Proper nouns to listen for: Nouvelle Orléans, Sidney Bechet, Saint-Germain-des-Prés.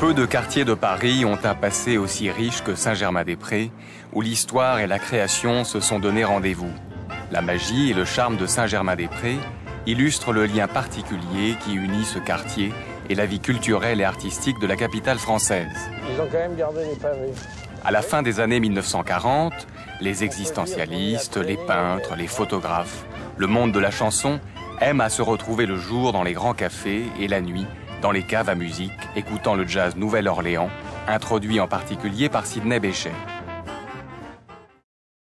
Peu de quartiers de Paris ont un passé aussi riche que Saint-Germain-des-Prés, où l'histoire et la création se sont donné rendez-vous. La magie et le charme de Saint-Germain-des-Prés illustrent le lien particulier qui unit ce quartier et la vie culturelle et artistique de la capitale française. Ils ont quand même gardé les pavés. À la fin des années 1940, les existentialistes, les peintres, les photographes, le monde de la chanson aiment à se retrouver le jour dans les grands cafés et la nuit dans les caves à musique, écoutant le jazz Nouvelle Orléans, introduit en particulier par Sidney Bechet.